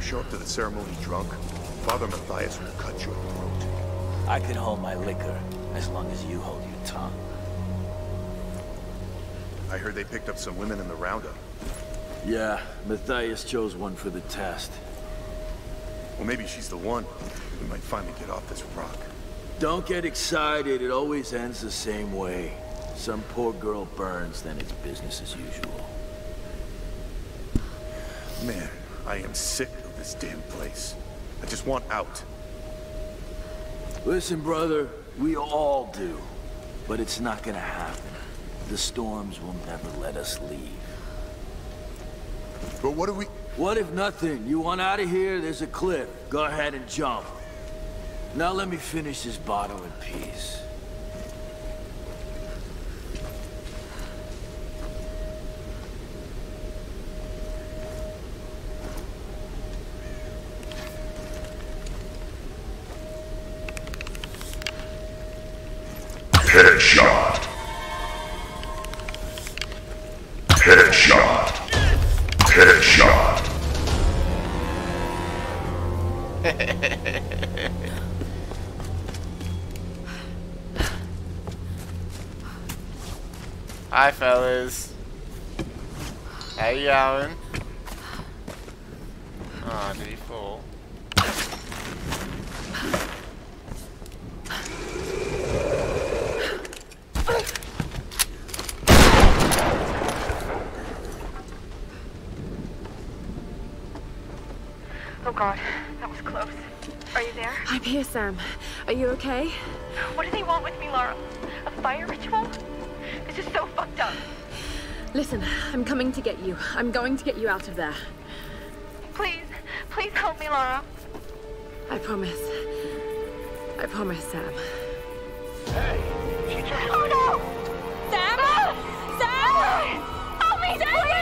you show up to the ceremony drunk, Father Matthias will cut your throat. I can hold my liquor as long as you hold your tongue. I heard they picked up some women in the roundup. Yeah, Matthias chose one for the test. Well, maybe she's the one. We might finally get off this rock. Don't get excited. It always ends the same way. Some poor girl burns, then it's business as usual. Man, I am sick of this damn place. I just want out. Listen, brother, we all do. But it's not gonna happen. The storms will never let us leave. But what if we... What if nothing? You want out of here? There's a cliff. Go ahead and jump. Now let me finish this bottle in peace. Headshot. Headshot. Headshot. Hi, fellas. How you going? Aw, did he fall? Oh God, that was close. Are you there? I'm here, Sam. Are you okay? What do they want with me, Lara? A fire ritual? This is so fucked up. Listen, I'm coming to get you. I'm going to get you out of there. Please, please help me, Lara. I promise. I promise, Sam. Hey, she just... Oh no! Sam! No! Sam! Help me, Sam! Please! Please!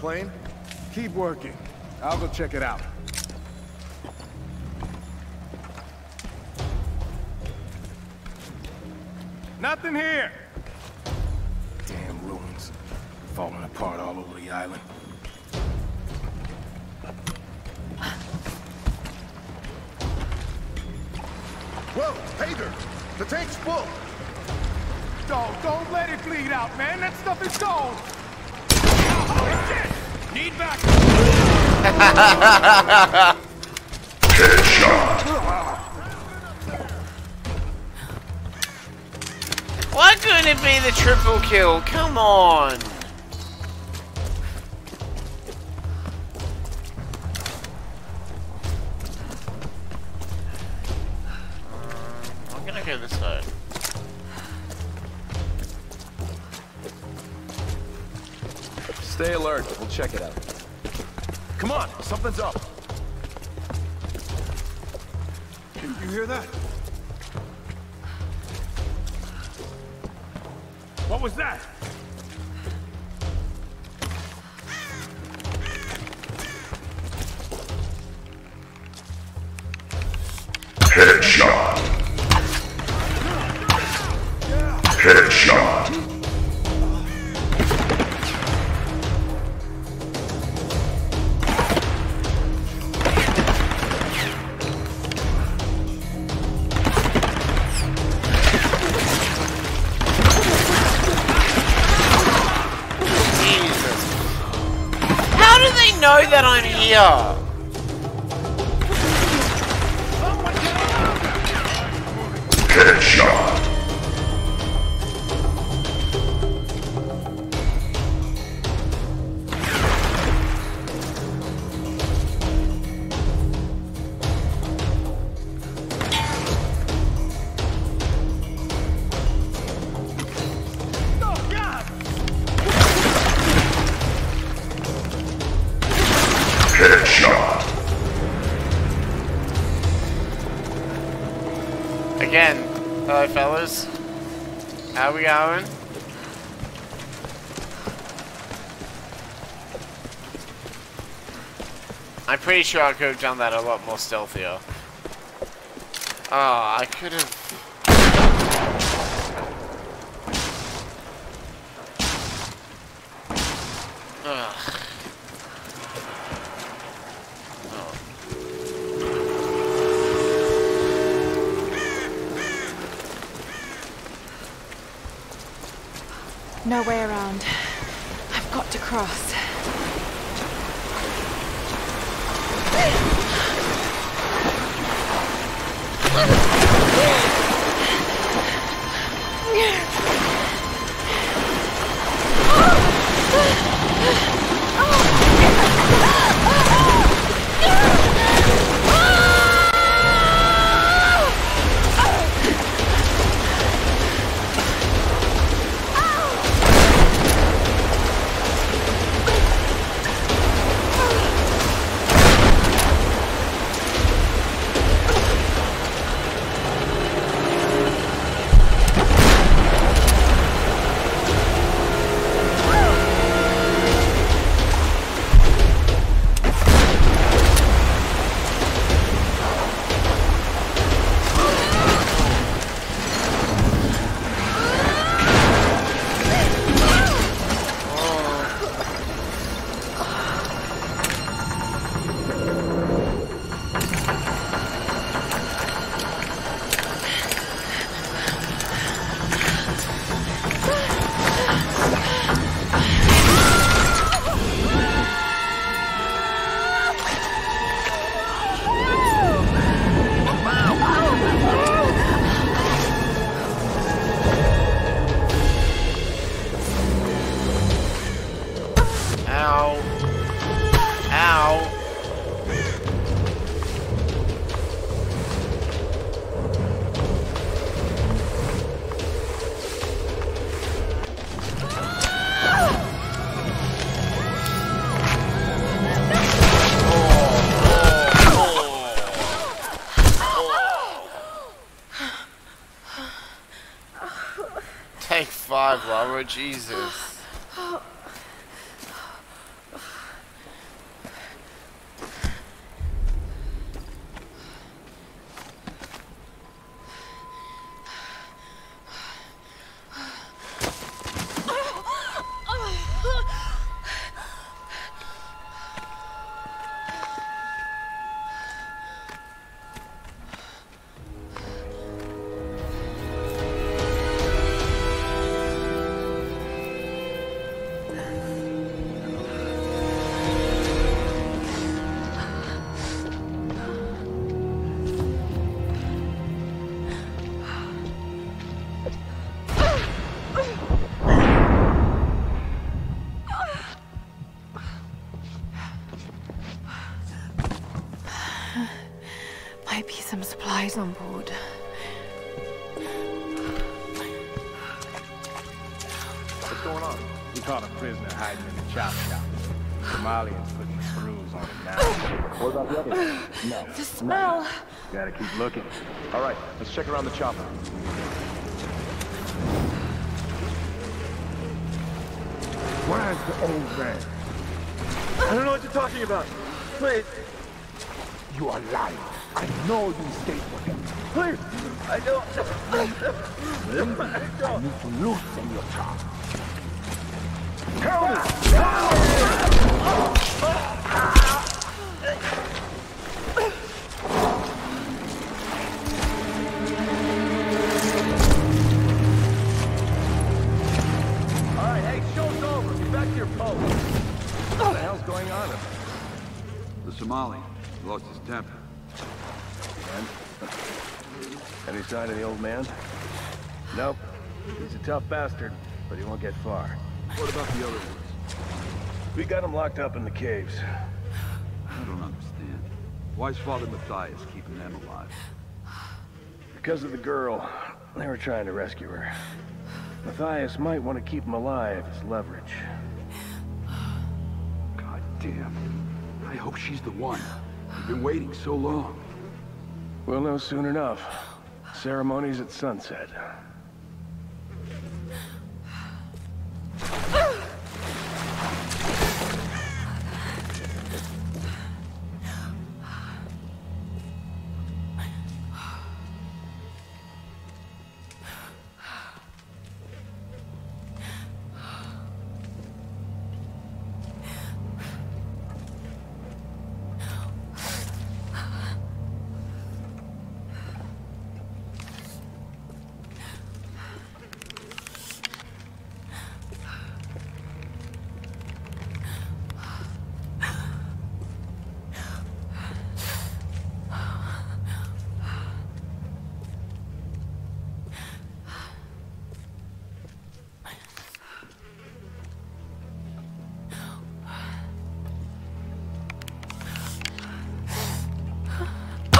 Plane? Keep working. I'll go check it out. Nothing here! Damn ruins. Falling apart all over the island. Whoa! Hager! The tank's full! Dog, don't let it bleed out, man! That stuff is gold! Need back. Headshot. Why couldn't it be the triple kill? Come on. I'm gonna go this side. Stay alert. We'll check it out. Come on! Something's up! You hear that? What was that? Headshot! Headshot! I know that I'm here! Headshot! Headshot. Again. Hello, fellas. How we going? I'm pretty sure I could have done that a lot more stealthier. Oh, I could have... No way around. I've got to cross. Lara, Jesus. On board. What's going on? We caught a prisoner hiding in the chop shop. Somalians putting screws on him now. What about the other? No. The smell. No. Gotta keep looking. All right, let's check around the chopper. Where's the old man? I don't know what you're talking about. Please. You are lying. I know you stayed with him. Please! I don't... I need to loosen your tongue. Help me! All right, hey, show's over. Get back to your post. What the hell's going on up there? The Somali lost his temper. Any sign of the old man? Nope. He's a tough bastard, but he won't get far. What about the other ones? We got him locked up in the caves. I don't understand. Why is Father Matthias keeping them alive? Because of the girl. They were trying to rescue her. Matthias might want to keep him alive as leverage. God damn. I I hope she's the one. We've been waiting so long. We'll know soon enough. Ceremony's at sunset.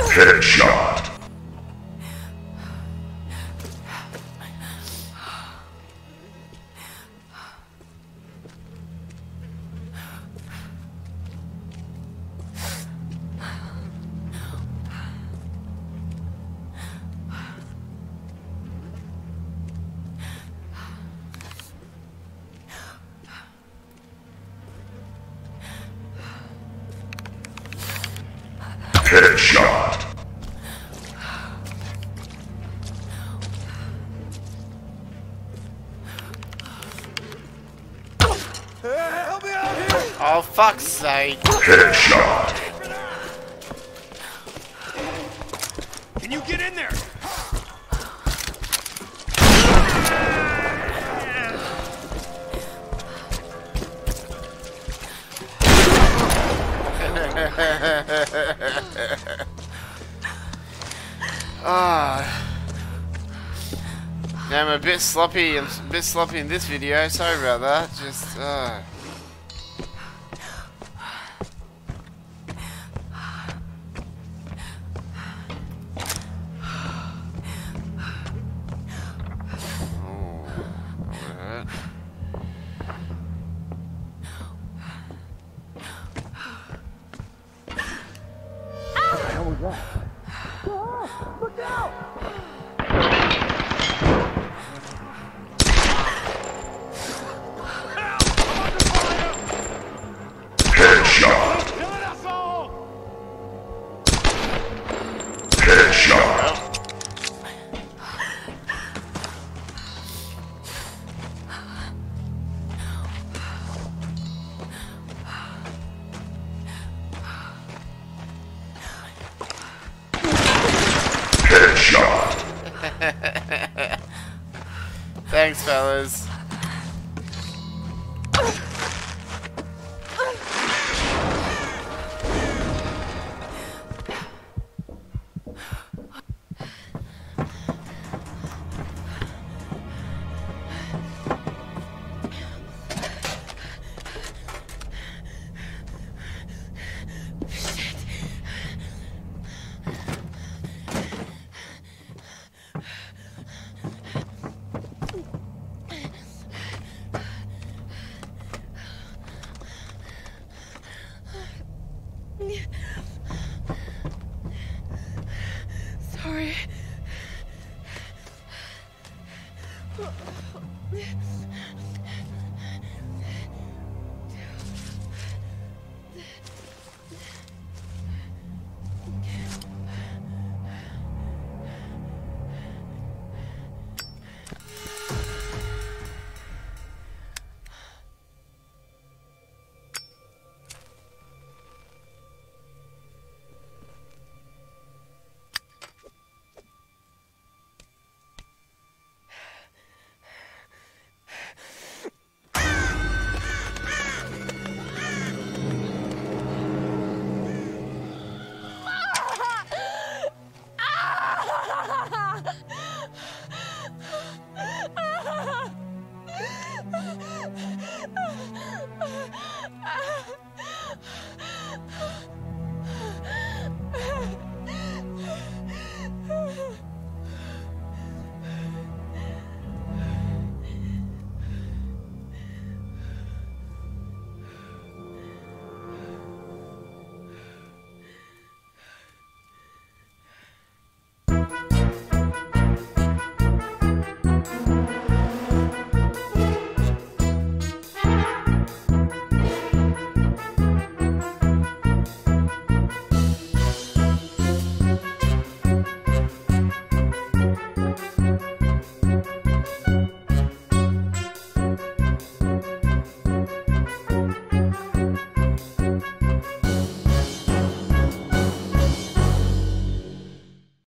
Headshot. Headshot. Oh, fuck's sake. Headshot. Can you get in there? Now I'm a bit sloppy. I'm a bit sloppy in this video. Sorry about that. Just, Thanks, fellas.